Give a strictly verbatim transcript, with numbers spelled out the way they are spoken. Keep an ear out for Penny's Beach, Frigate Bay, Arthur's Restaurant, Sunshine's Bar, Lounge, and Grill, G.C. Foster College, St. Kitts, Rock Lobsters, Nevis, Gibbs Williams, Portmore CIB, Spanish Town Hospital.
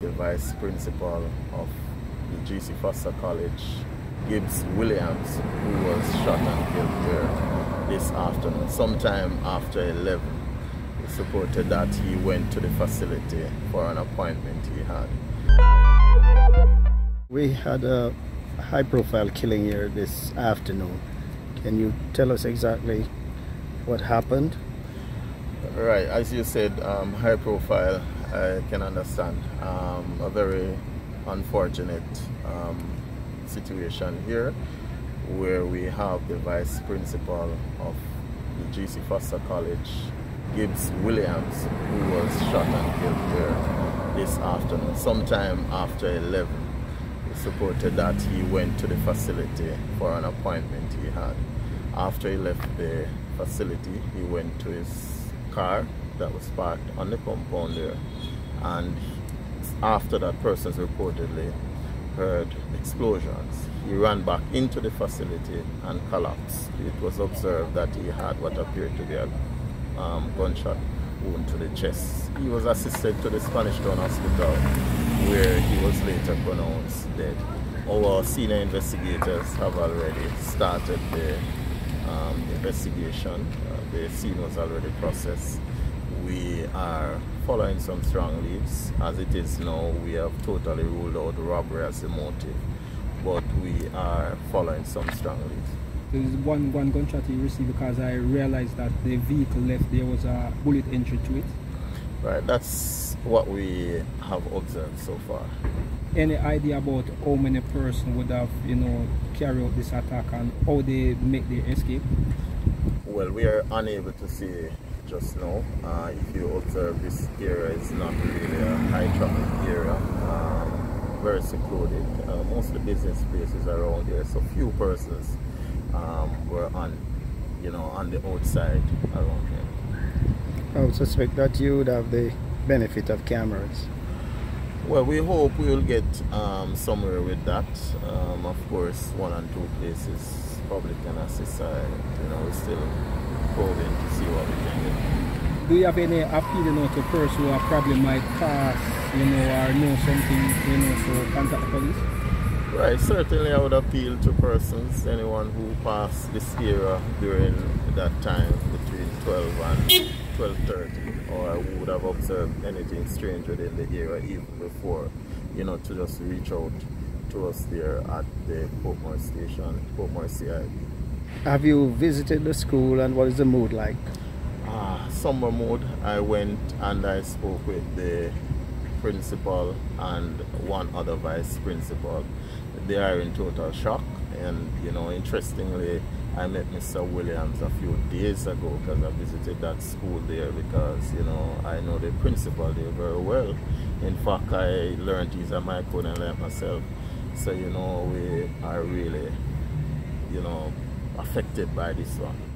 The Vice Principal of the G C Foster College, Gibbs Williams, who was shot and killed there this afternoon, sometime after eleven. He supported that he went to the facility for an appointment he had. We had a high-profile killing here this afternoon. Can you tell us exactly what happened? Right, as you said, um, high profile, I can understand. Um, a very unfortunate um, situation here where we have the Vice Principal of the G C Foster College, Gibbs Williams, who was shot and killed there this afternoon, sometime after eleven. He supported that he went to the facility for an appointment he had. After he left the facility, he went to his car that was parked on the compound there, and after that, persons reportedly heard explosions. He ran back into the facility and collapsed. It was observed that he had what appeared to be a um, gunshot wound to the chest. He was assisted to the Spanish Town Hospital, where he was later pronounced dead. Our senior investigators have already started the Um, investigation. Uh, the scene was already processed. We are following some strong leads. As it is now, we have totally ruled out robbery as a motive, but we are following some strong leads. There's one, one gunshot he received because I realized that the vehicle left, there was a bullet entry to it. Right, that's what we have observed so far. Any idea about how many persons would have, you know, carried out this attack and how they make their escape? Well, we are unable to see just now. Uh, if you observe, this area is not really a high-traffic area, um, very secluded. Uh, most of the business places are around here, so few persons um, were on, you know, on the outside around here. I would suspect that you would have the benefit of cameras. Well, we hope we will get um, somewhere with that. Um, of course, one and two places, public and assist, you know, we're still probing to see what we can get. Do you have any appeal, you know, to persons who are probably might pass, you know, or know something, you know, to contact the police? Right, certainly I would appeal to persons, anyone who passed this era during that time between twelve and twelve thirty, or I would have observed anything strange within the area even before, you know, to just reach out to us there at the Portmore station, Portmore C I B. Have you visited the school, and what is the mood like? Ah, summer mood. I went and I spoke with the principal and one other vice principal. They are in total shock, and, you know, interestingly, I met Mister Williams a few days ago because I visited that school there because, you know, I know the principal there very well. In fact, I learned he's a micro and I myself. So, you know, we are really, you know, affected by this one.